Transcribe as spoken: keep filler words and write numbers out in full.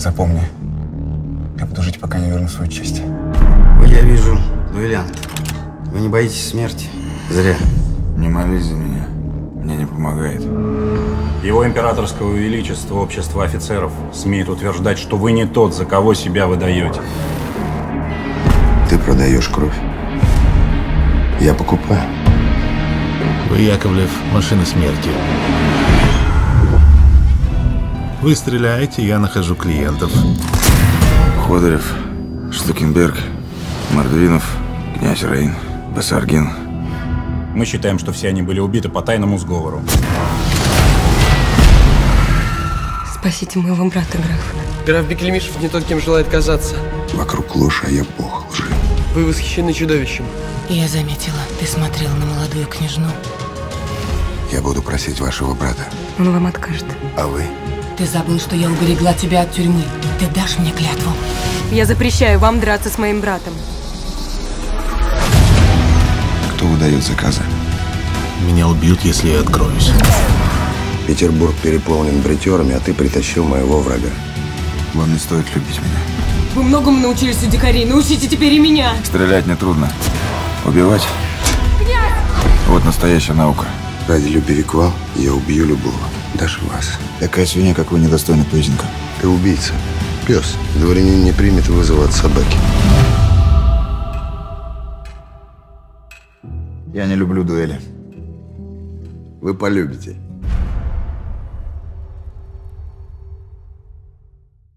Запомни, я буду жить, пока не верну свою честь. Вы, я вижу, дуэлянт. Вы не боитесь смерти? Зря. Не молись за меня. Мне не помогает. Его императорское величество, общество офицеров, смеет утверждать, что вы не тот, за кого себя выдаете. Ты продаешь кровь. Я покупаю. Вы, Яковлев, машина смерти. Вы стреляете, я нахожу клиентов. Ходорев, Шлукинберг, Мордвинов, князь Рейн, Басаргин. Мы считаем, что все они были убиты по тайному сговору. Спасите моего брата, граф. Граф Беклимишев не тот, кем желает казаться. Вокруг ложь, а я бог лжи. Вы восхищены чудовищем. Я заметила, ты смотрел на молодую княжну. Я буду просить вашего брата. Он вам откажет. А вы? Ты забыл, что я уберегла тебя от тюрьмы. Ты дашь мне клятву? Я запрещаю вам драться с моим братом. Кто выдает заказы? Меня убьют, если я откроюсь. Петербург переполнен бритерами, а ты притащил моего врага. Вам не стоит любить меня. Вы многому научились у дикарей, научите теперь и меня. Стрелять нетрудно. Убивать? Князь! Вот настоящая наука. Ради любви к вам я убью любого, даже вас. Такая свинья, как вы, недостойна поединка. Ты убийца, пес. Дворянин не примет вызова от собаки. Я не люблю дуэли. Вы полюбите.